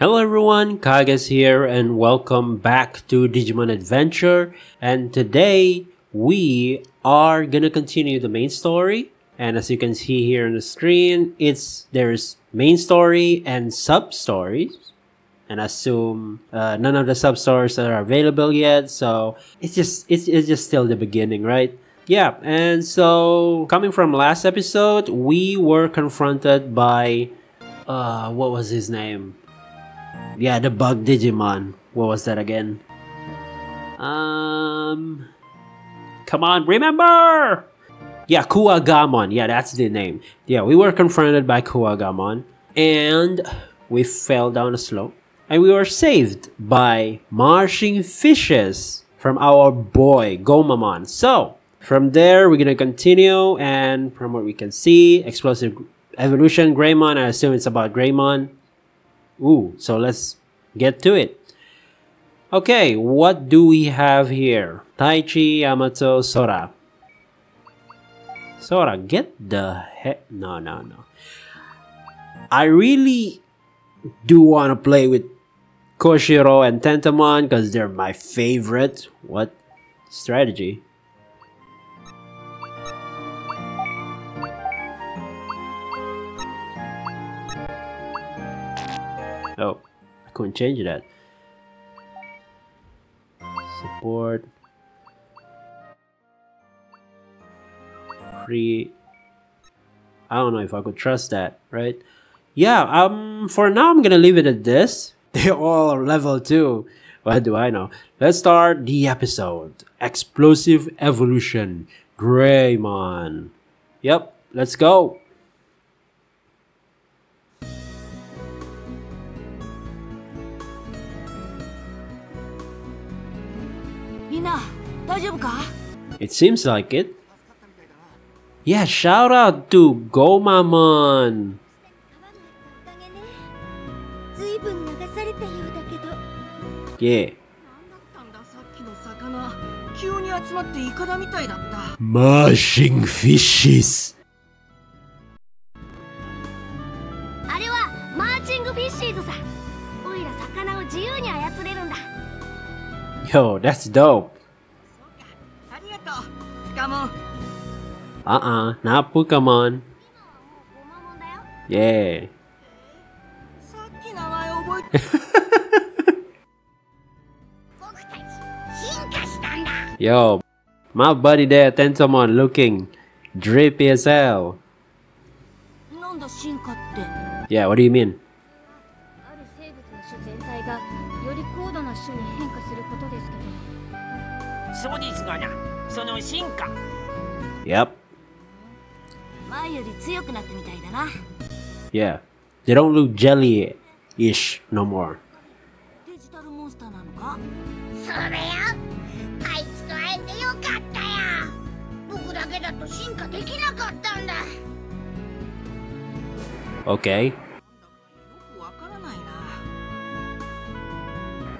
Hello everyone, Kages here and welcome back to Digimon Adventure, and today we are gonna continue the main story. And as you can see here on the screen, there's main story and sub-stories, and I assume none of the sub-stories are available yet, so it's just still the beginning, right? Yeah, and so coming from last episode, we were confronted by what was his name? Yeah, the bug Digimon. What was that again? Come on, remember! Yeah, Kuwagamon. Yeah, that's the name. Yeah, we were confronted by Kuwagamon. And we fell down a slope. And we were saved by marching fishes from our boy, Gomamon. So, from there, we're gonna continue. And from what we can see, explosive evolution, Greymon. I assume it's about Greymon. Ooh, so let's get to it. Okay, what do we have here? Taichi, Yamato, Sora. Sora, get the heck... No. I really do want to play with Koshiro and Tentomon because they're my favorite. What? Strategy. Oh, I couldn't change that. Support. Free. I don't know if I could trust that, right? Yeah, for now I'm gonna leave it at this. They all are level 2. What do I know? Let's start the episode. Explosive evolution. Greymon. Yep, let's go. It seems like it. Yeah, shout out to Gomamon. Yeah. Marching fishes. Yo, that's dope. Not Pukamon. Yeah. Yo, my buddy there, Tentomon, looking drippy as hell. Yeah, what do you mean? Yep. Yeah. They don't look jelly-ish no more. Okay.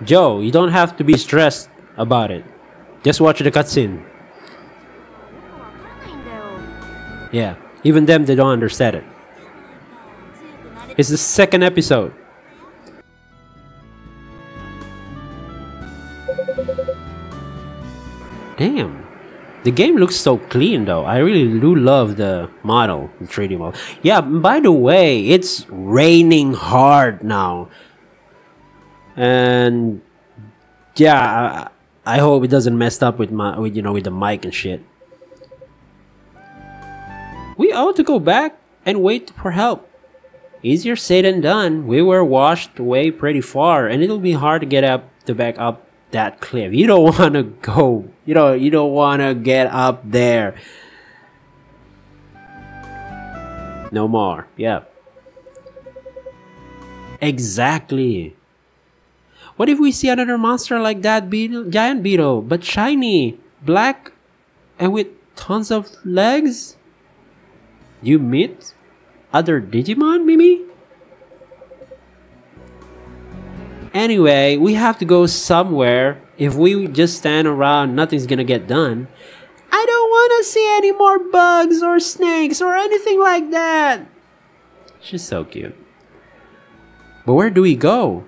Joe, you don't have to be stressed about it. Just watch the cutscene. Yeah, even them, they don't understand it. It's the second episode. Damn. The game looks so clean though. I really do love the model, the 3D model. Yeah, by the way, it's raining hard now. And yeah, I hope it doesn't mess up with my, with the mic and shit. We ought to go back and wait for help. Easier said than done. We were washed away pretty far, and it'll be hard to get up to back up that cliff. You don't want to go. You don't want to get up there. No more. Yeah. Exactly. What if we see another monster like that beetle, giant beetle, but shiny, black, and with tons of legs? You meet other Digimon, Mimi? Anyway, we have to go somewhere. If we just stand around, nothing's gonna get done. I don't wanna see any more bugs or snakes or anything like that. She's so cute. But where do we go?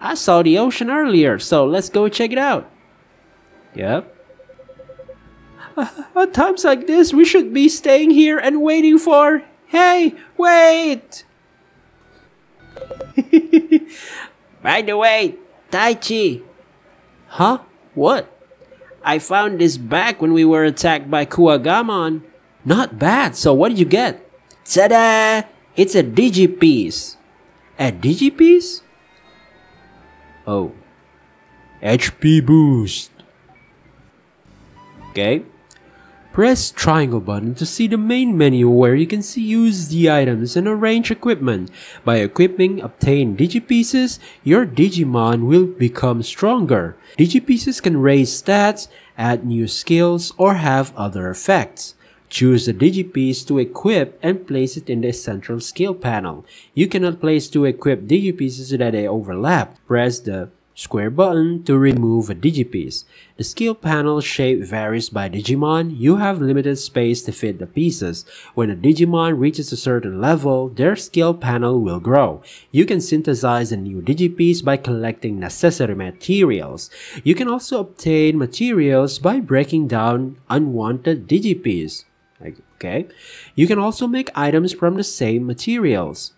I saw the ocean earlier, so let's go check it out. Yep. At times like this, we should be staying here and waiting for... Hey, wait! By the way, Taichi. Huh? What? I found this back when we were attacked by Kuwagamon. Not bad, so what did you get? Ta-da! It's a Digipiece. A Digipiece? Oh. HP boost. Okay. Press triangle button to see the main menu where you can see use the items and arrange equipment. By equipping obtained Digipieces, your Digimon will become stronger. Digipieces can raise stats, add new skills, or have other effects. Choose the Digipiece to equip and place it in the central skill panel. You cannot place to equip Digipieces so that they overlap. Press the square button to remove a Digipiece. The skill panel shape varies by Digimon. You have limited space to fit the pieces. When a Digimon reaches a certain level, their skill panel will grow. You can synthesize a new Digipiece by collecting necessary materials. You can also obtain materials by breaking down unwanted Digipiece. Okay. You can also make items from the same materials.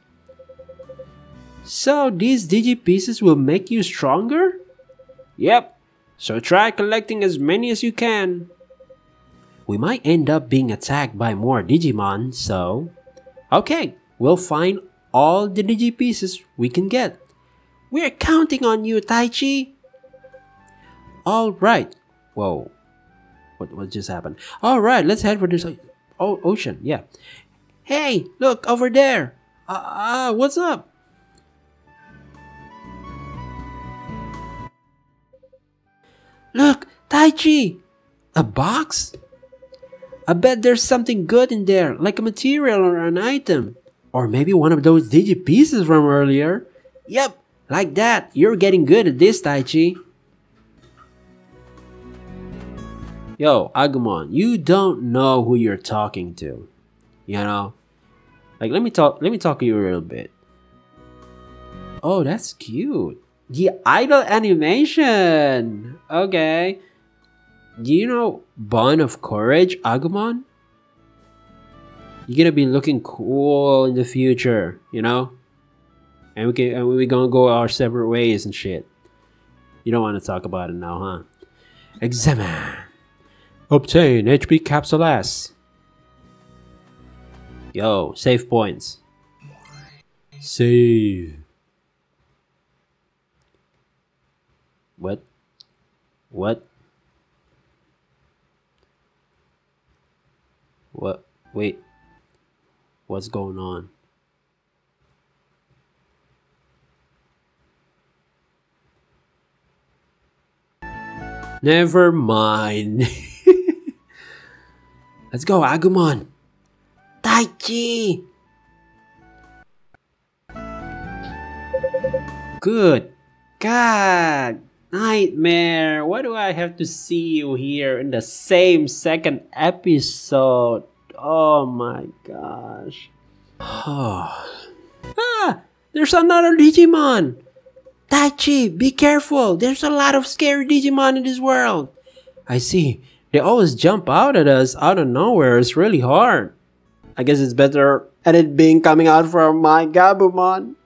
So these Digipieces will make you stronger? Yep, so try collecting as many as you can. We might end up being attacked by more Digimon, so... Okay, we'll find all the Digipieces we can get. We're counting on you, Taichi! Alright, whoa, what just happened? Alright, let's head for this ocean, yeah. Hey, look, over there! What's up? Look, Taichi! A box? I bet there's something good in there, like a material or an item. Or maybe one of those Digipieces from earlier. Yep, like that. You're getting good at this, Taichi. Yo, Agumon, you don't know who you're talking to. You know? Like, let me talk to you a little bit. Oh, that's cute. The idol animation! Okay. Do you know Bond of Courage, Agumon? You're gonna be looking cool in the future, you know? And we're gonna go our separate ways and shit. You don't want to talk about it now, huh? Examine. Obtain HP Capsule S. Yo, save points. Save. What? What? What? Wait. What's going on? Never mind. Let's go, Agumon. Taichi. Good God. Nightmare, why do I have to see you here in the same second episode? Oh my gosh. Ah, there's another Digimon! Taichi, be careful! There's a lot of scary Digimon in this world! I see. They always jump out at us out of nowhere. It's really hard. I guess it's better at it being coming out from my Gabumon.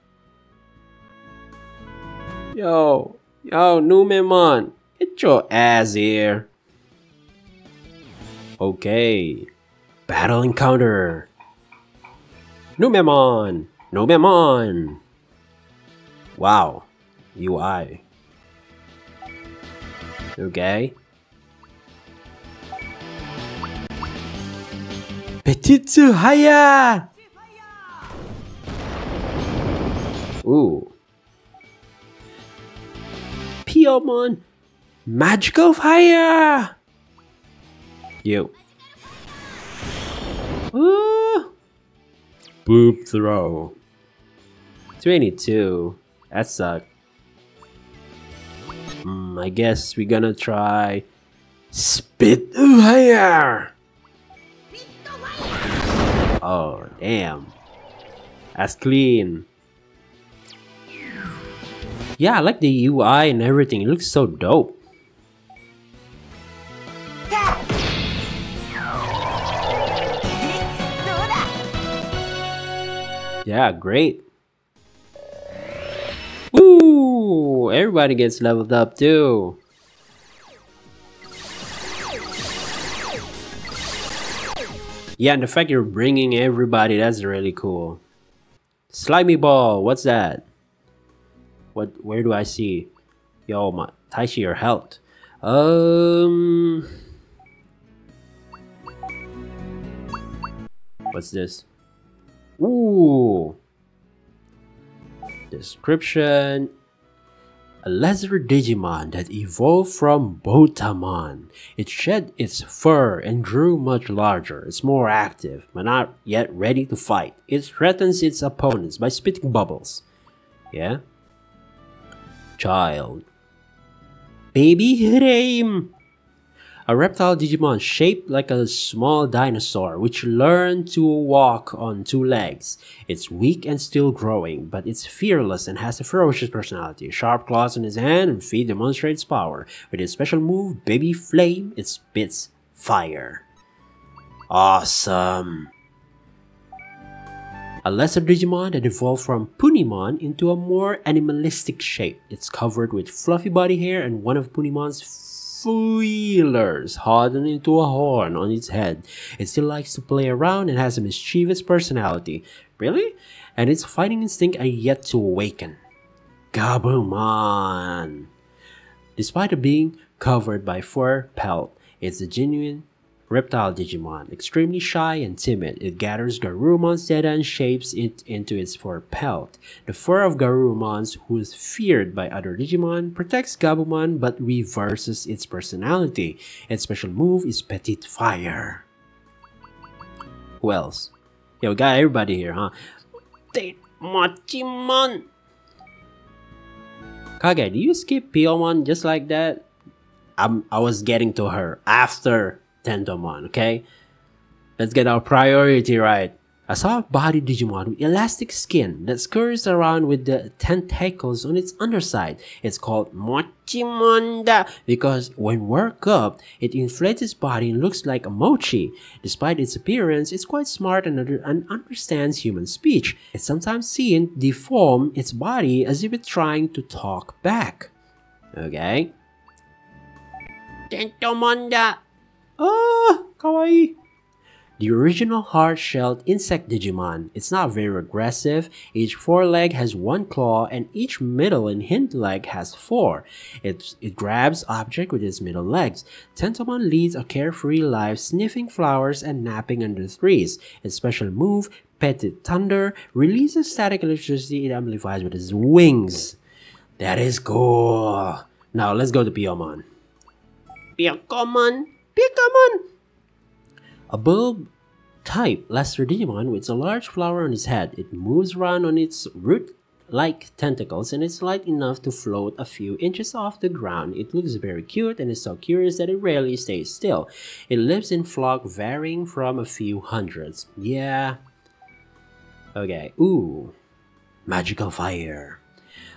Yo. Yo, Numemon, get your ass here. Okay. Battle encounter. Numemon! Numemon! Wow. UI. Okay. Petitsu Haya! Ooh. Piyomon, magical fire! You. Ooh. Boob throw. 22. That sucked. I guess we're gonna try spit fire. Oh damn! That's clean. Yeah, I like the UI and everything, it looks so dope. Yeah, great. Woo! Everybody gets leveled up too. Yeah, and the fact you're bringing everybody, that's really cool. Slimy ball, what's that? What? Where do I see? Yo, my Taichi, your health. What's this? Ooh. Description. A lesser Digimon that evolved from Botamon. It shed its fur and grew much larger. It's more active, but not yet ready to fight. It threatens its opponents by spitting bubbles. Yeah? Child. Baby Hreim! A reptile Digimon shaped like a small dinosaur, which learned to walk on two legs. It's weak and still growing, but it's fearless and has a ferocious personality. Sharp claws in its hand and feet demonstrate its power. With its special move, Baby Flame, it spits fire. Awesome! A lesser Digimon that evolved from Punimon into a more animalistic shape. It's covered with fluffy body hair and one of Punimon's feelers hardened into a horn on its head. It still likes to play around and has a mischievous personality. Really? And its fighting instinct are yet to awaken. Gabumon! Despite being covered by fur pelt, it's a genuine reptile Digimon. Extremely shy and timid, it gathers Garurumon's data and shapes it into its fur pelt. The fur of Garurumon's, who is feared by other Digimon, protects Gabumon but reverses its personality. Its special move is Petit Fire. Who else? Yeah, we got everybody here, huh? Mochimon! Kage, do you skip Piyomon just like that? I was getting to her after Tentomon, okay? Let's get our priority right. A soft-bodied Digimon with elastic skin that scurries around with the tentacles on its underside. It's called Mochimonda because when worked up, it inflates its body and looks like a mochi. Despite its appearance, it's quite smart and understands human speech. It's sometimes seen deform its body as if it's trying to talk back. Okay? Tentomonda! Ah, kawaii! The original hard-shelled insect Digimon. It's not very aggressive. Each foreleg has one claw and each middle and hind leg has four. It grabs objects with its middle legs. Tentomon leads a carefree life, sniffing flowers and napping under trees. Its special move, Petit Thunder, releases static electricity it amplifies with its wings. That is cool! Now let's go to Piyomon. Piyomon! Piyomon! A bulb type lesser Digimon with a large flower on its head. It moves around on its root-like tentacles and it's light enough to float a few inches off the ground. It looks very cute and is so curious that it rarely stays still. It lives in flock varying from a few hundreds. Yeah. Okay. Ooh. Magical fire.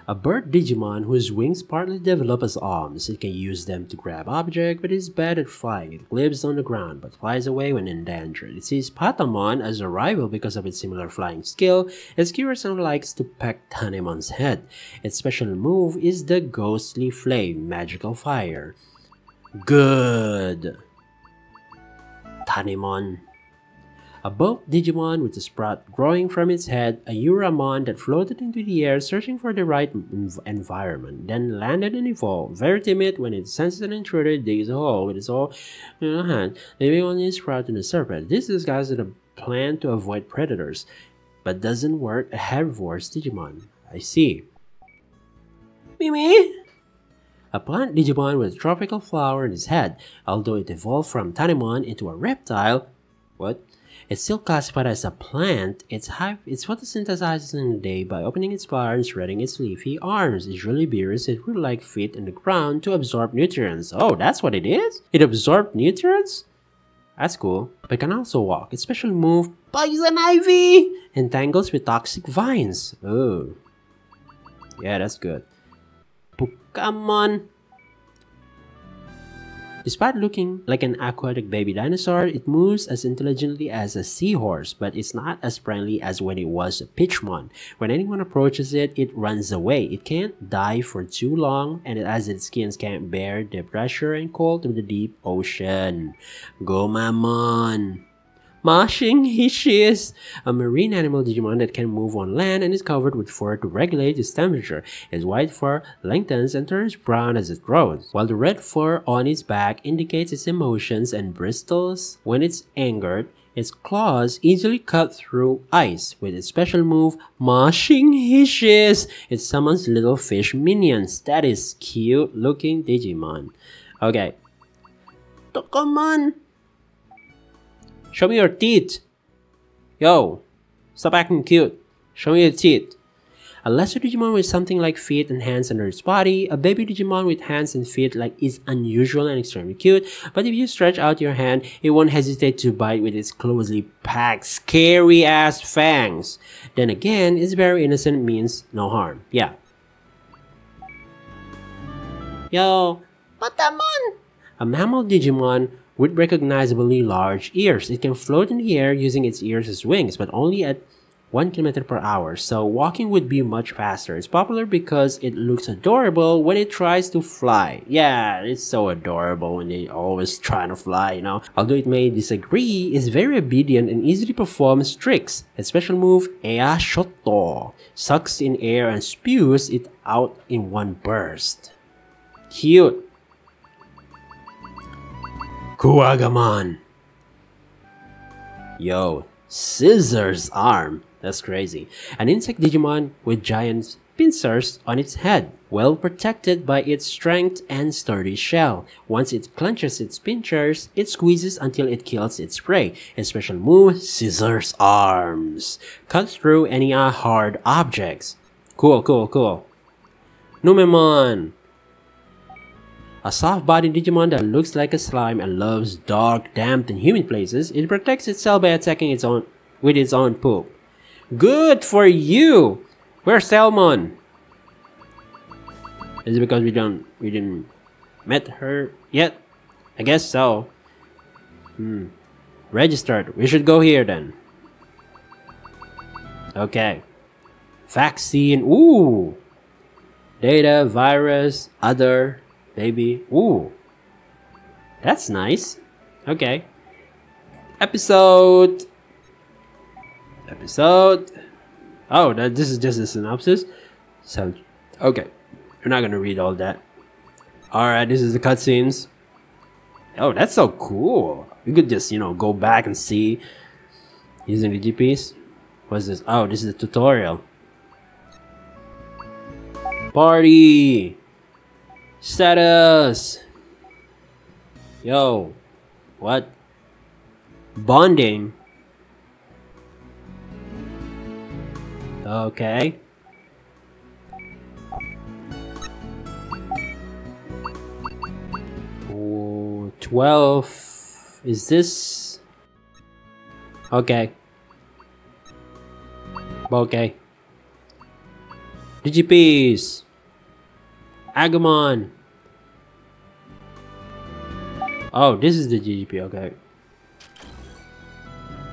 A bird Digimon whose wings partly develop as arms. It can use them to grab objects, but is bad at flying. It lives on the ground, but flies away when endangered. It sees Patamon as a rival because of its similar flying skill. It's curious and likes to peck Tanemon's head. Its special move is the Ghostly Flame, Magical Fire. Good! Tanemon. A bulb Digimon with a sprout growing from its head, a Yuramon that floated into the air searching for the right environment, then landed and evolved. Very timid, when it senses an intruder, it digs a hole with its whole hand, leaving only a sprout and a serpent. This is disguised as a plan to avoid predators, but doesn't work a herbivorous Digimon. I see. Mimi! A plant Digimon with a tropical flower in its head. Although it evolved from Tanemon into a reptile, what? It's still classified as a plant. It photosynthesizes in the day by opening its flower and spreading its leafy arms. It really buries its root-like feet in the ground to absorb nutrients. Oh, that's what it is? It absorbs nutrients? That's cool. But it can also walk. Its special move, Poison Ivy, entangles with toxic vines. Oh. Yeah, that's good. Pokamon. Despite looking like an aquatic baby dinosaur, it moves as intelligently as a seahorse, but it's not as friendly as when it was a Pichimon. When anyone approaches it, it runs away. It can't dive for too long, and as its skins can't bear the pressure and cold of the deep ocean. Gomamon. He is a marine animal Digimon that can move on land and is covered with fur to regulate its temperature. Its white fur lengthens and turns brown as it grows, while the red fur on its back indicates its emotions and bristles when it's angered. Its claws easily cut through ice. With its special move, Mushmon, it summons little fish minions. That is cute looking Digimon. Okay. Tokomon! Show me your teeth! Yo! Stop acting cute! Show me your teeth! A lesser Digimon with something like feet and hands under its body, a baby Digimon with hands and feet like is unusual and extremely cute, but if you stretch out your hand, it won't hesitate to bite with its closely packed, scary ass fangs. Then again, it's very innocent, means no harm. Yeah. Yo! Patamon! A mammal Digimon with recognizably large ears. It can float in the air using its ears as wings, but only at 1 km/h, so walking would be much faster. It's popular because it looks adorable when it tries to fly. Yeah, it's so adorable when they always trying to fly, you know. Although it may disagree, it's very obedient and easily performs tricks. Its special move, Ea Shoto, sucks in air and spews it out in one burst. Cute. Kuwagamon. Yo, Scissors Arm. That's crazy. An insect Digimon with giant pincers on its head, well protected by its strength and sturdy shell. Once it clenches its pincers, it squeezes until it kills its prey. Its special move, Scissors Arms, cuts through any hard objects. Cool, cool, cool. Numemon. A soft-bodied Digimon that looks like a slime and loves dark, damp, and humid places. It protects itself by attacking with its own poop. Good for you! Where's Shellmon? Is it because we didn't met her yet? I guess so. Registered. We should go here then. Okay. Vaccine. Ooh. Data, virus, other. Baby. Ooh. That's nice. Okay. Episode. Oh, this is just a synopsis. So, okay. We're not gonna read all that. Alright, this is the cutscenes. Oh, that's so cool. We could just, you know, go back and see using the GPS. What's this? Oh, this is a tutorial. Party! Status. Yo, what? Bonding. Okay. Oh, 12. Is this? Okay. Okay. Digipieces. Agumon. Oh, this is the GGP, okay.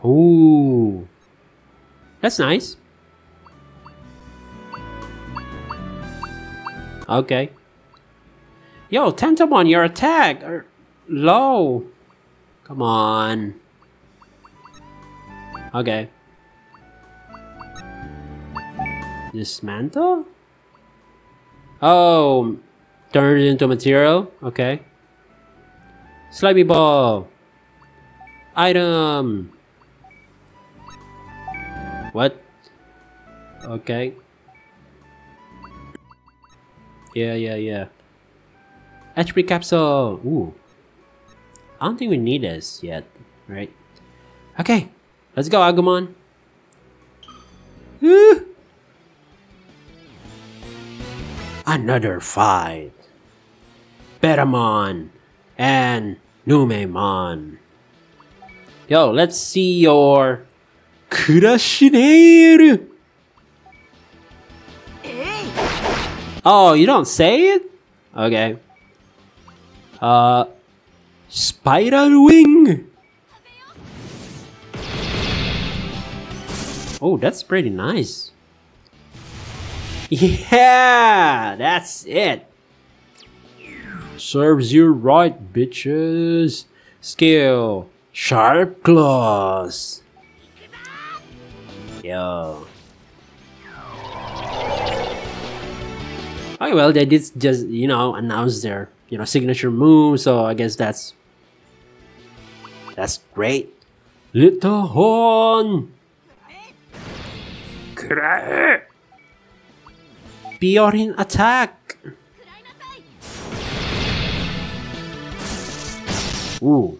Ooh. That's nice. Okay. Yo, Tentomon, your attack! Low! Come on. Okay. Dismantle? Oh, turn it into material. Okay. Slimy ball. Item. What? Okay. Yeah, yeah, yeah. HP capsule. Ooh. I don't think we need this yet, right? Okay. Let's go, Agumon. Woo! Another fight. Betamon and Numemon. Yo, let's see your Kurashineru. Oh, you don't say it? Okay. Spider Wing! Oh, that's pretty nice. Yeah, that's it. Serves you right, bitches. Skill. Sharp claws. Yo. Okay, well, they did just, you know, announce their, you know, signature move, so I guess that's great. Little horn. Piorin attack. Ooh.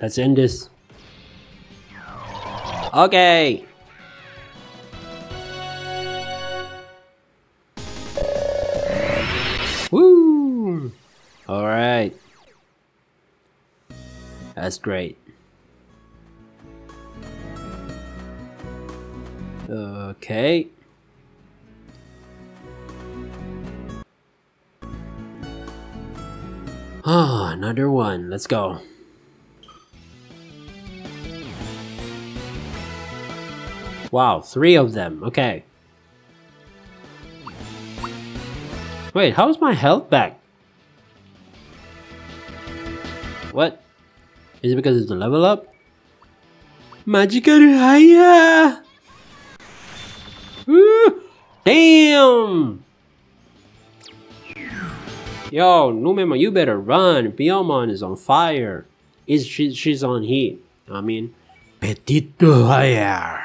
Let's end this. Okay. Woo. All right. That's great. Okay. Ah, another one. Let's go. Wow, 3 of them. Okay. Wait, how's my health back? What? Is it because it's a level up? Magical higher! Damn! Yo, Numemon, you better run. Piyomon is on fire. She's on heat. I mean, Petito higher.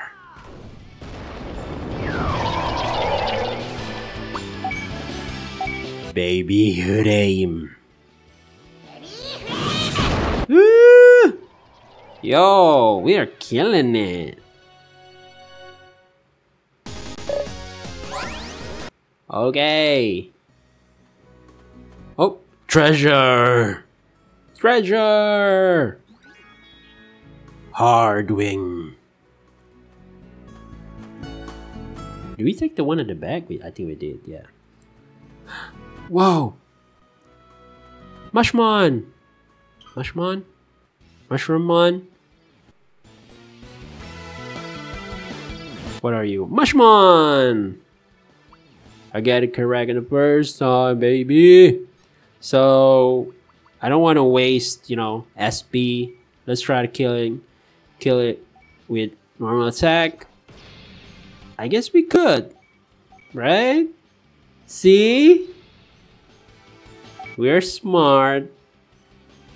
Baby Hurame. Yo, we are killing it. Okay. Oh, treasure. Treasure. Hardwing. Did we take the one in the back? I think we did, yeah. Whoa. Mushmon. Mushmon? Mushroomon? What are you? Mushmon! I got it correct in the first time, baby. So I don't want to waste, you know, SP. Let's try to kill it with normal attack. I guess we could, right? See? We're smart.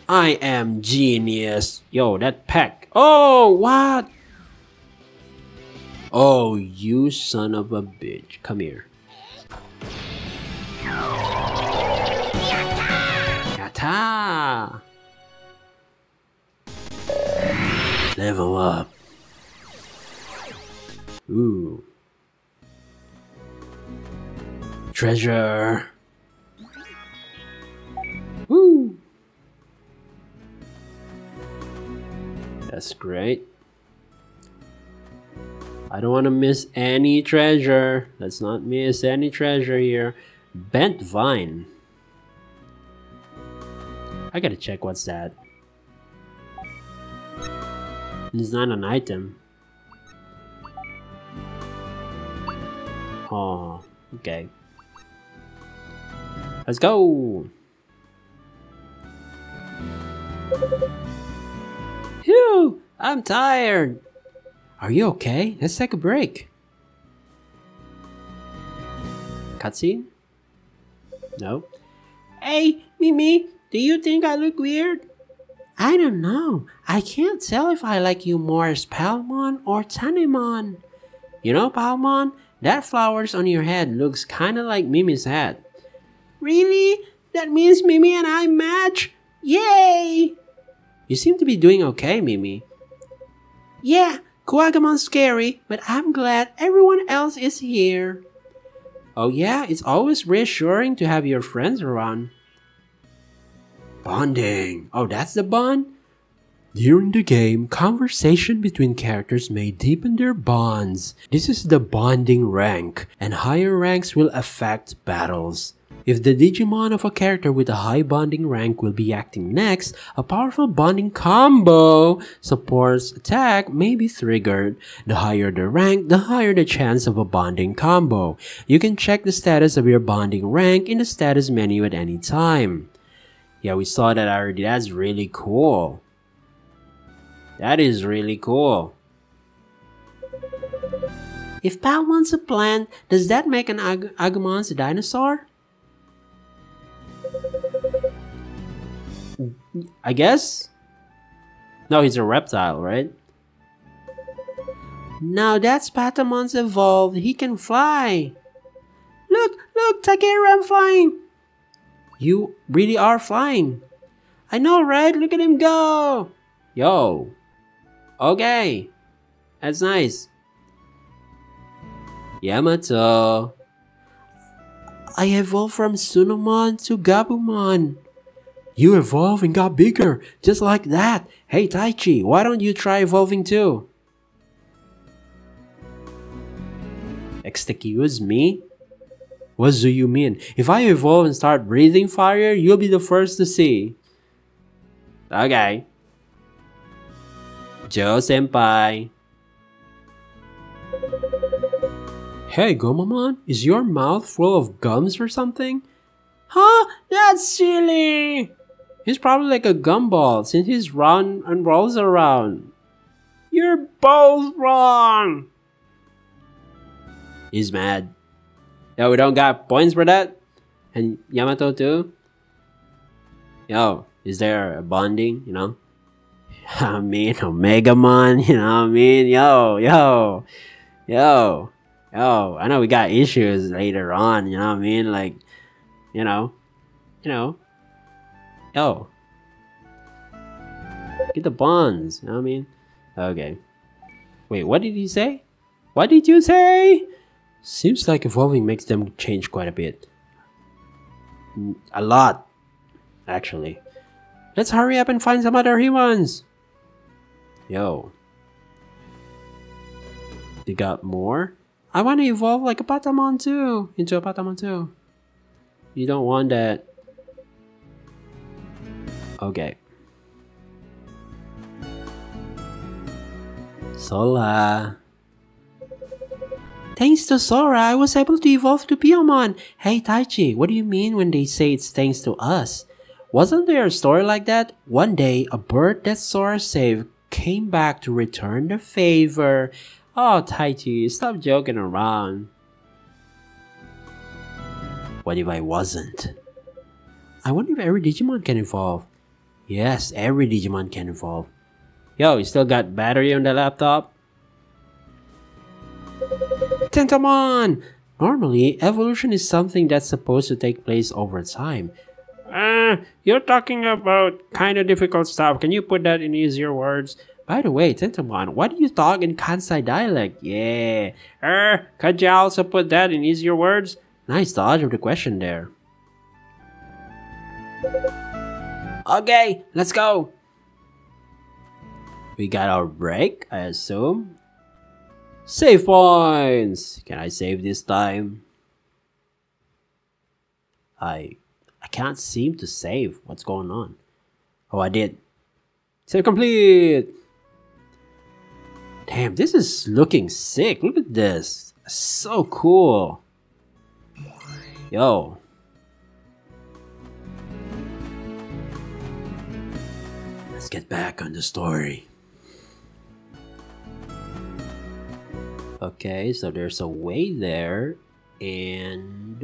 I am genius. Yo, that pack. Oh, what? Oh, you son of a bitch. Come here. Yata! Level up. Ooh. Treasure. Woo! That's great. I don't want to miss any treasure. Let's not miss any treasure here. Bent vine. I gotta check what's that. It's not an item. Oh, okay. Let's go. Phew! I'm tired! Are you okay? Let's take a break. Cutscene? No. Hey, Mimi! Do you think I look weird? I don't know. I can't tell if I like you more as Palmon or Tanemon. You know, Palmon, that flowers on your head looks kinda like Mimi's head. Really? That means Mimi and I match? Yay! You seem to be doing okay, Mimi. Yeah, Kuwagamon's scary, but I'm glad everyone else is here. Oh yeah, it's always reassuring to have your friends around. Bonding. Oh, that's the bond? During the game, conversation between characters may deepen their bonds. This is the bonding rank, and higher ranks will affect battles. If the Digimon of a character with a high bonding rank will be acting next, a powerful bonding combo supports attack may be triggered. The higher the rank, the higher the chance of a bonding combo. You can check the status of your bonding rank in the status menu at any time. Yeah, we saw that already. That's really cool. That is really cool. If Palmon's a plant, does that make an Agumon's a dinosaur? I guess? No, he's a reptile, right? Now that's Patamon's evolved, he can fly! Look! Look! Takeru, I'm flying! You really are flying! I know, right? Look at him go! Yo! Okay! That's nice! Yamato! I evolved from Tsunomon to Gabumon! You evolved and got bigger, just like that! Hey Taichi, why don't you try evolving too? Excuse me? What do you mean? If I evolve and start breathing fire, you'll be the first to see. Okay. Joe senpai. Hey Gomamon, is your mouth full of gums or something? Huh? That's silly! He's probably like a gumball since he's round and rolls around. You're both wrong! He's mad. Yo, we don't got points for that? And Yamato too? Yo, is there a bonding, you know? I mean, Omegamon, you know what I mean? Yo, I know we got issues later on, you know what I mean? Like, yo. Get the bonds, you know what I mean? Okay. Wait, what did he say? What did you say? Seems like evolving makes them change quite a bit. A lot, actually. Let's hurry up and find some other humans! Yo. They got more? I want to evolve like a Patamon too! Into a Patamon too. You don't want that. Okay. Sora. Thanks to Sora, I was able to evolve to Piyomon. Hey Taichi, what do you mean when they say it's thanks to us? Wasn't there a story like that? One day, a bird that Sora saved came back to return the favor. Oh Taichi, stop joking around. What if I wasn't? I wonder if every Digimon can evolve. Yes, every Digimon can evolve. Yo, you still got battery on the laptop? Tentomon! Normally, evolution is something that's supposed to take place over time. You're talking about kind of difficult stuff. Can you put that in easier words? By the way, Tentomon, why do you talk in Kansai dialect? Yeah. Could you also put that in easier words? Nice dodge of the question there. Okay, let's go! We got our break, I assume. Save points! Can I save this time? I can't seem to save. What's going on? Oh, I did. Save complete! Damn, this is looking sick. Look at this. So cool. Yo. Let's get back on the story. Okay, so there's a way there. And...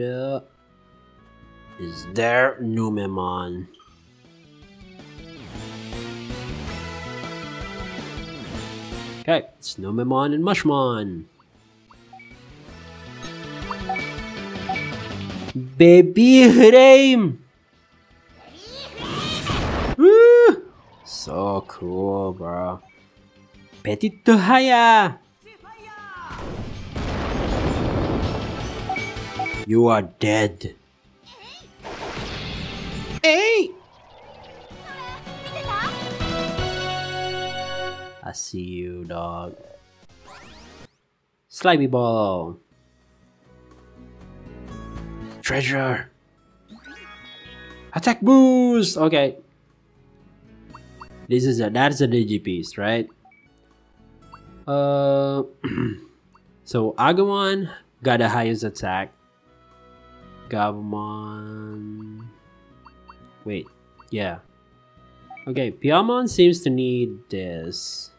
is there Numemon? Okay, it's Numemon and Mushmon. Baby Hreim! So cool, bro. Petito Haya! You are dead. Hey! I see you, dog. Slimy ball. Treasure. Attack boost. Okay. This is a that's a Digipiece, right? So Agumon got the highest attack. Gabumon. Wait, yeah. Okay, Piyomon seems to need this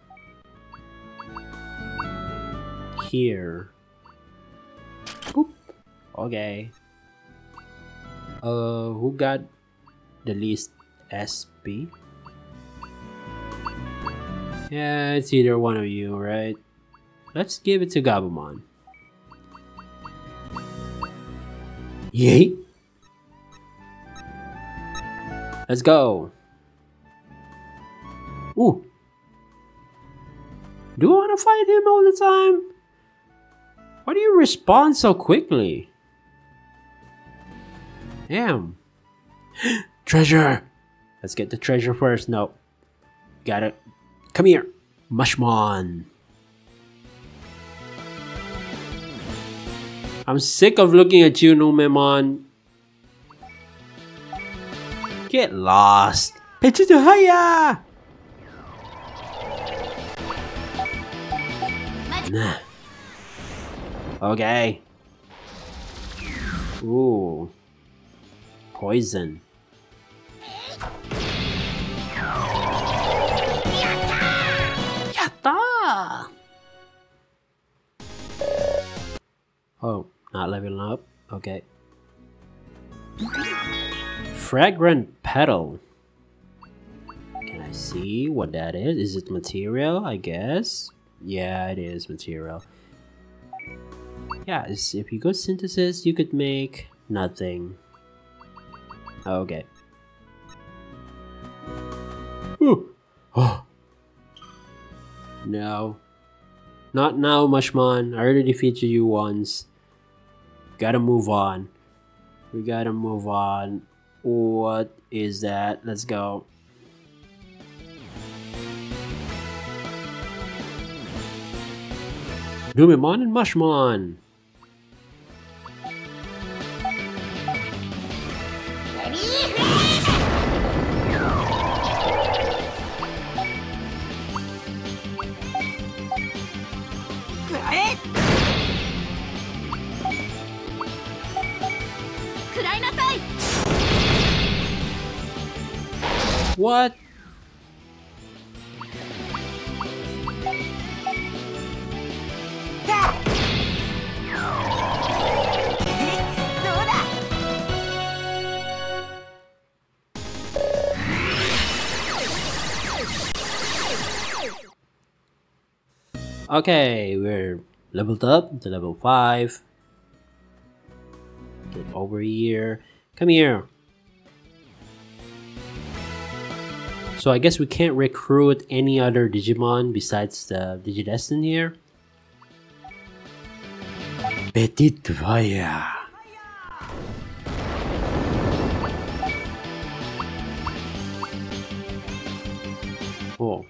here. Boop. Okay. Who got the least SP? Yeah, it's either one of you, right? Let's give it to Gabumon. Yay! Let's go! Ooh! Do I want to fight him all the time? Why do you respond so quickly? Damn! Treasure! Let's get the treasure first. No. Got it. Come here, Mushmon. I'm sick of looking at you, Numemon. Get lost. Pichituhaya! Nah. Okay. Ooh. Poison. Yatta! Oh, not leveling up? Okay. Fragrant petal. Can I see what that is? Is it material, I guess? Yeah, it is material. Yeah, if you go synthesis, you could make nothing. Okay. Ooh. Oh. No. Not now, Mushmon. I already defeated you once. Gotta move on. We gotta move on. What is that? Let's go. Numemon and Mushmon. What? Okay, we're leveled up to level 5. Get over here. Come here. So I guess we can't recruit any other Digimon besides the Digidestin here. Petit Vaya. Oh.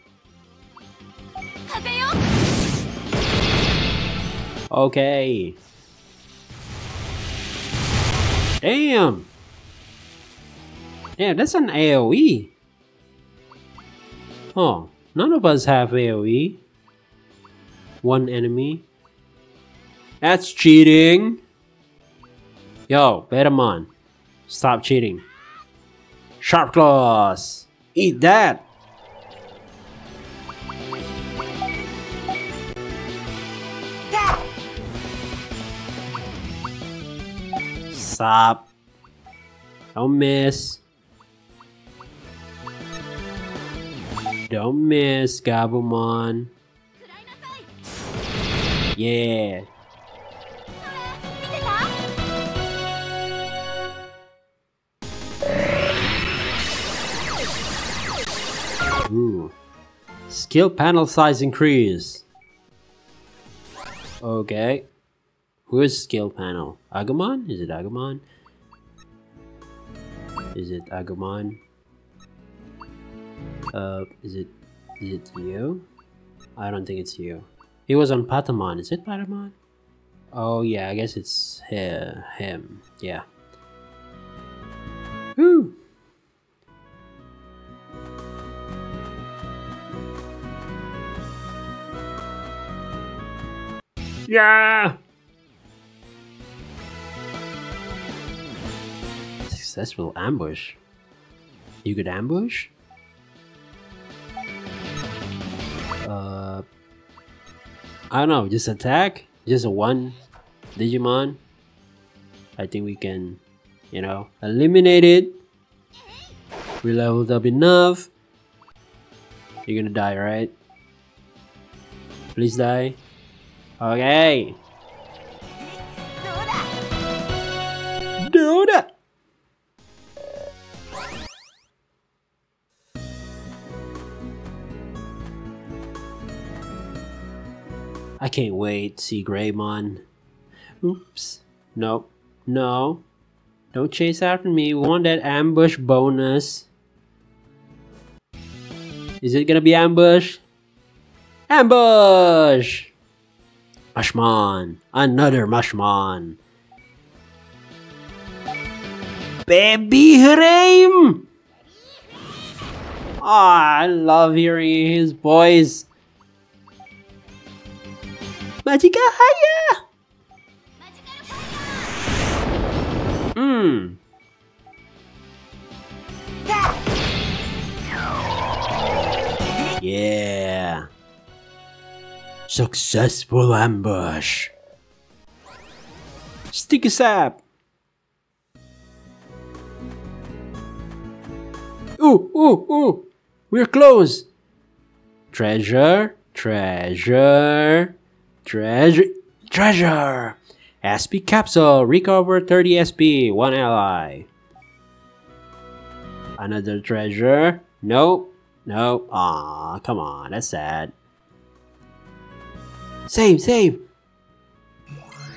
Okay. Damn. Damn, that's an AoE. Oh, none of us have AoE. One enemy. That's cheating! Yo, Betamon. Stop cheating. Sharp claws! Eat that! Stop. Don't miss. Don't miss, Gabumon. Yeah. Ooh. Skill panel size increase. Okay. Who is skill panel? Agumon? Is it Agumon? Is it Agumon? Is it you? I don't think it's you. He was on Patamon. Is it Patamon? Oh yeah, I guess it's him. Yeah. Woo! Yeah! Successful ambush. You could ambush? I don't know, just attack? Just one Digimon? I think we can, you know, eliminate it. We leveled up enough. You're gonna die, right? Please die. Okay. Do that. I can't wait to see Greymon. Oops. Nope. No. Don't chase after me. We want that ambush bonus. Is it gonna be ambush? Ambush! Mushmon. Another Mushmon. Baby Hreim! Ah, I love hearing his voice. Magica Haya! Hmm. Yeah. Successful ambush. Sticky sap. Ooh, ooh, ooh. We're close. Treasure, treasure, treasure, treasure. SP capsule. Recover 30 SP. One ally. Another treasure. Nope. Nope. Aw, come on. That's sad. Save, save!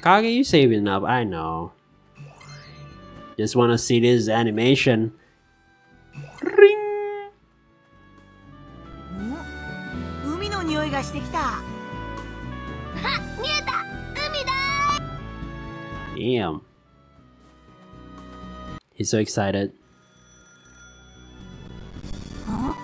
Kage, you saving up, I know. Just wanna see this animation. Ring! Damn. He's so excited. Oh.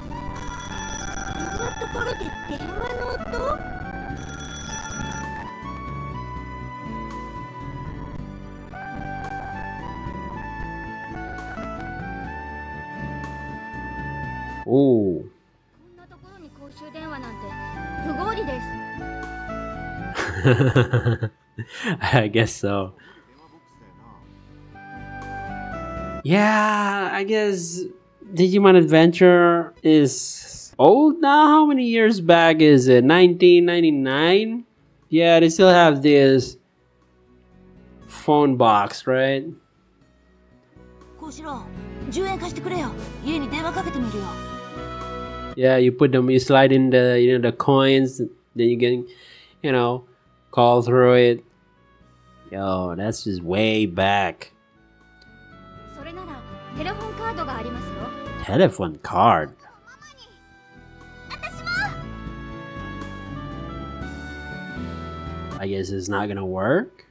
I guess so. Yeah, I guess Digimon Adventure is old now. How many years back is it? 1999? Yeah, they still have this phone box, right? Koshiro, 10円貸してくれよ。家に電話かけてみるよ。Yeah, you put them, you slide in the, you know, the coins, then you can, you know, call through it. Yo, that's just way back. Telephone card. I guess it's not gonna work.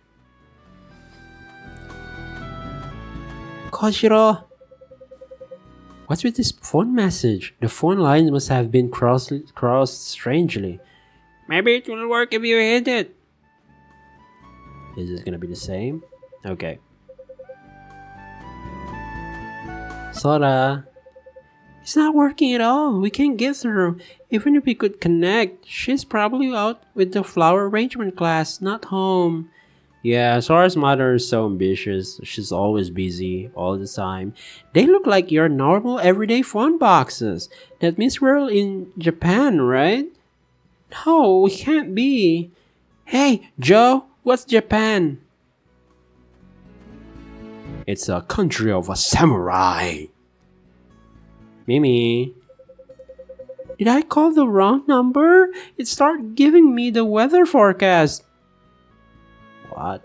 Koshiro. What's with this phone message? The phone lines must have been crossed strangely. Maybe it will work if you hit it. Is this gonna be the same? Okay. Sora. It's not working at all. We can't get through. Even if we could connect, she's probably out with the flower arrangement class, not home. Yeah, Sora's mother is so ambitious. She's always busy, all the time. They look like your normal everyday phone boxes. That means we're in Japan, right? No, we can't be. Hey, Joe, what's Japan? It's a country of a samurai. Mimi. Did I call the wrong number? It started giving me the weather forecast. What?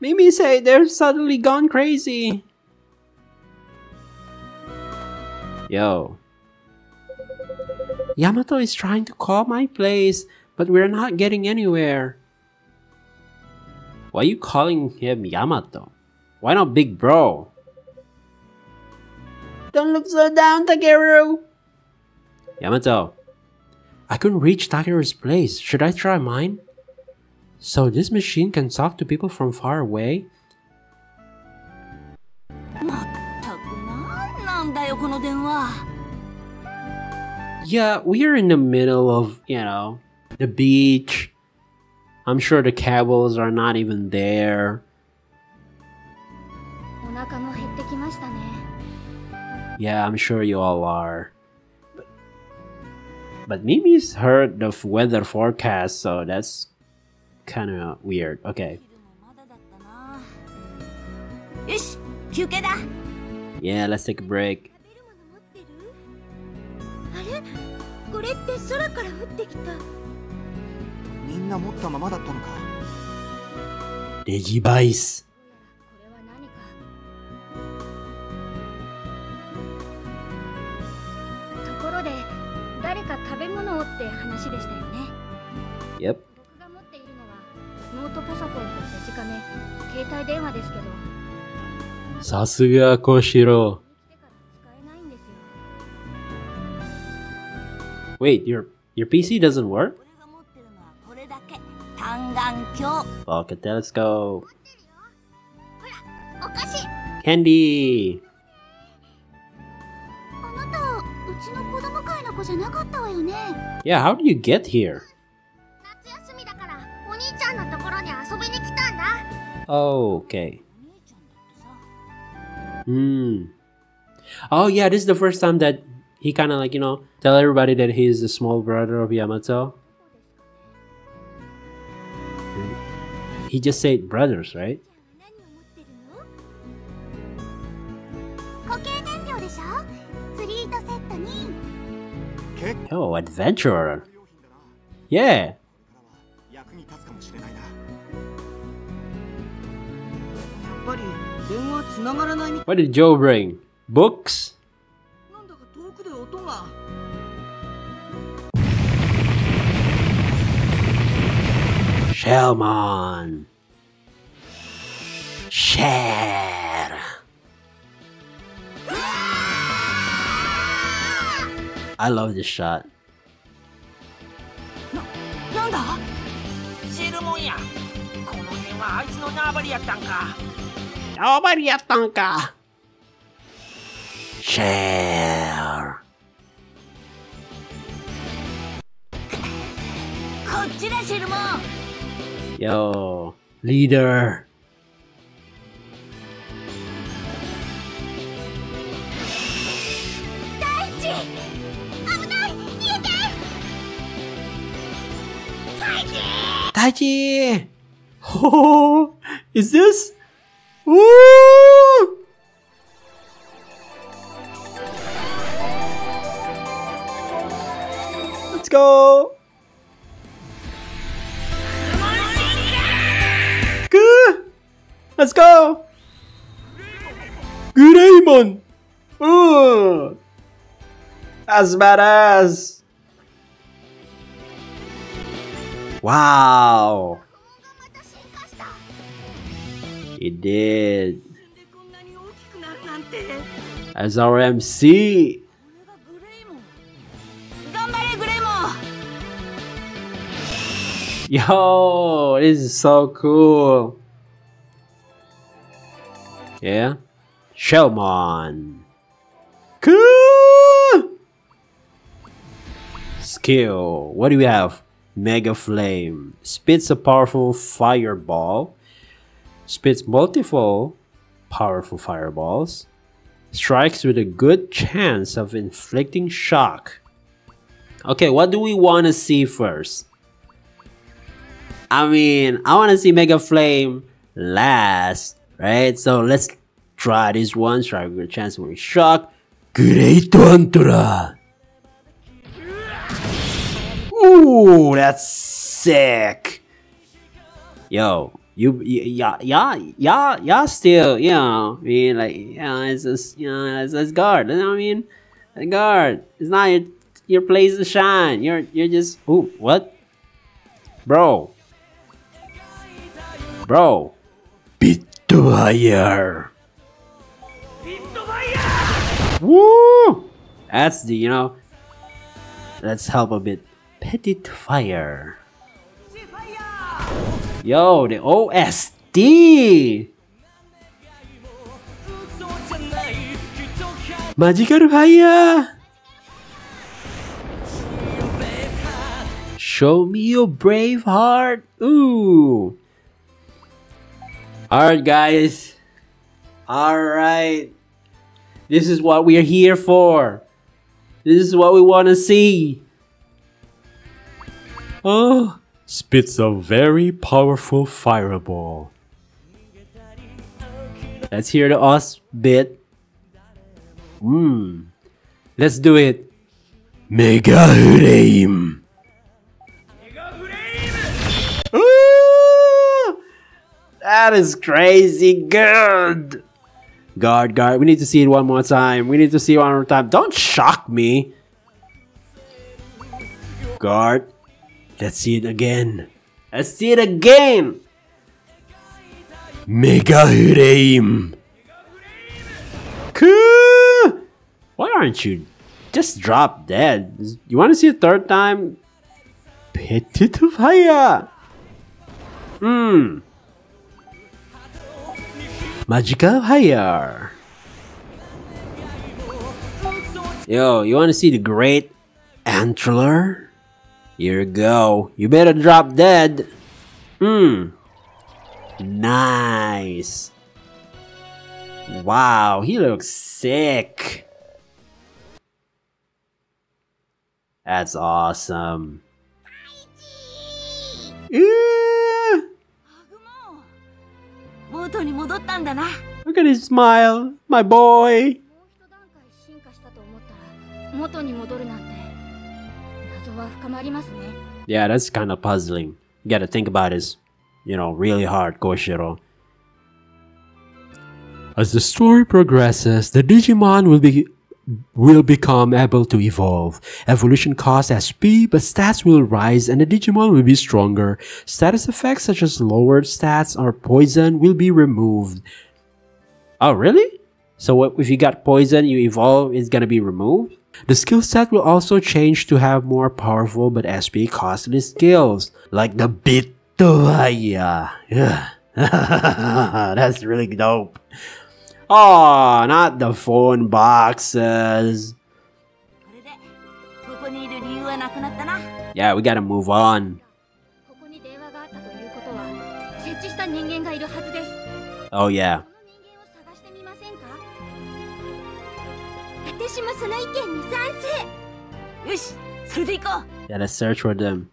Mimi say they're suddenly gone crazy. Yo. Yamato is trying to call my place, but we're not getting anywhere. Why are you calling him Yamato? Why not Big Bro? Don't look so down, Takeru! Yamato. I couldn't reach Takeru's place. Should I try mine? So this machine can talk to people from far away? Yeah, we're in the middle of, you know, the beach. I'm sure the cables are not even there. Yeah, I'm sure you all are. But Mimi's heard the weather forecast, so that's kind of weird. Okay. Yeah, let's take a break. Digipiece. Yep. Sasuga Koshiro. Wait, your PC doesn't work? Okay, let's go. Candy. Yeah, how do you get here? Oh, okay. Hmm. Oh yeah, this is the first time that he kind of like, you know, tell everybody that he is the small brother of Yamato. He just said brothers, right? Oh, adventurer. Yeah. What did Joe bring? Books? Shellmon. Share. I love this shot. Share. Yo, leader. Taichi! Oh, is this? Ooh! Let's go! Good! Let's go! Greymon! Ooh! That's badass! Wow! It did. As our MC. Yo, this is so cool. Yeah, Shellmon. Cool. Skill. What do we have? Mega Flame spits a powerful fireball, spits multiple powerful fireballs, strikes with a good chance of inflicting shock. Okay, what do we want to see first? I mean, I want to see Mega Flame last, right? So let's try this one. Strike with a chance of shock. Great Antura! Ooh, that's sick. Yo, y'all still, you know, I mean, like, yeah, it's just, you know, it's guard. You know what I mean? Guard. It's not your, your place to shine. You're just... Ooh, what? Bro. Bro. Bitwire. Woo! That's the, you know... Let's help a bit. Petit Fire. Yo, the OST! Magical Fire! Show me your brave heart! Ooh! Alright, guys. Alright. This is what we are here for. This is what we want to see. Oh! Spits a very powerful fireball. Let's hear the OS bit. Let's do it. Mega Flame. That is crazy good. Guard. We need to see it one more time. Don't shock me. Guard. Let's see it again. Mega Flame. Cool. Why aren't you just drop dead? You want to see a third time? Petit Fire. Magical Fire. Yo, you want to see the Great Antler? Here you go. You better drop dead. Nice. Wow, he looks sick. That's awesome. Look at his smile, my boy. Yeah, that's kind of puzzling. You gotta think about this, you know, really hard, Koshiro. As the story progresses, the Digimon will become able to evolve. Evolution costs SP, but stats will rise and the Digimon will be stronger. Status effects such as lowered stats or poison will be removed. Oh, really? So what, if you got poison, you evolve, it's gonna be removed? The skill set will also change to have more powerful but SP costly skills, like the Bitwaya. That's really dope. Oh, not the phone boxes. Yeah, we gotta move on. Oh, yeah. Yeah, let's search for them.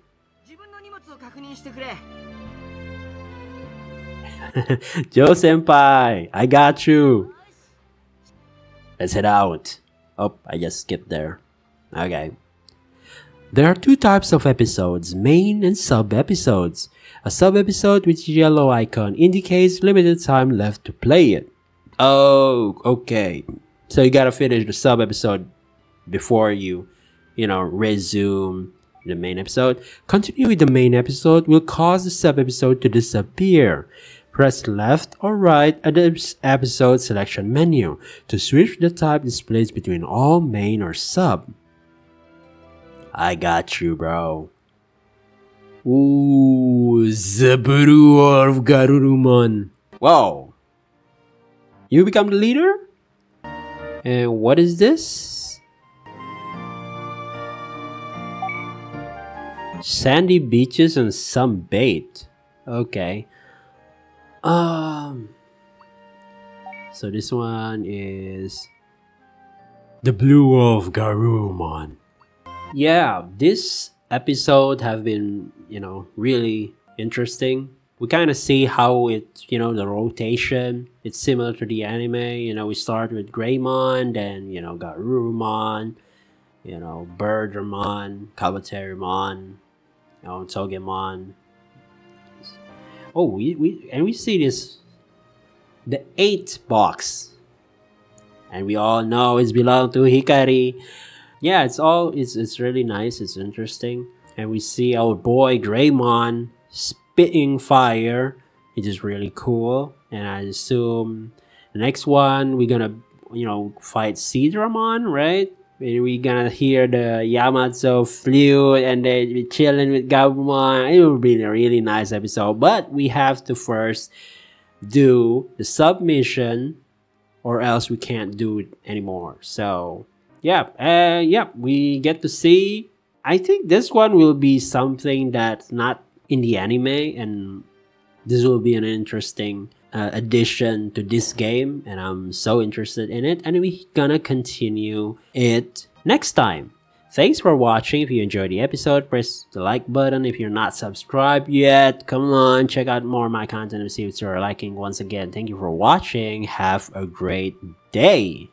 Joe senpai, I got you. Let's head out. Oh, I just skipped there. Okay. There are two types of episodes, main and sub-episodes. A sub-episode with yellow icon indicates limited time left to play it. Oh, okay. So you gotta finish the sub-episode before you, resume the main episode. Continuing with the main episode will cause the sub-episode to disappear. Press left or right at the episode selection menu to switch the type displays between all main or sub. I got you, bro. Ooh, the brewer of Garurumon. Whoa. You become the leader? And what is this? Sandy beaches and some bait. Okay. So this one is the Blue of Garurumon. Yeah, this episode have been, really interesting. We kind of see how it, the rotation, it's similar to the anime. We start with Greymon, then, Garurumon, Birdramon, Kabuterimon, Togemon. Oh, we see this, the 8th box. And we all know it's belong to Hikari. yeah, it's really nice. It's interesting. And we see our boy Greymon spitting fire. It is really cool. And I assume the next one we're gonna, you know, fight Seedramon, right? And we're gonna hear the Yamato flute and then be chilling with Gabumon. It will be a really nice episode. But we have to first do the submission, or else we can't do it anymore. So yeah, we get to see. I think this one will be something that's not in the anime, and this will be an interesting addition to this game, and I'm so interested in it, and we're gonna continue it next time. Thanks for watching. If you enjoyed the episode, press the like button. If you're not subscribed yet, come on, check out more of my content and see if you're liking. Once again, thank you for watching. Have a great day.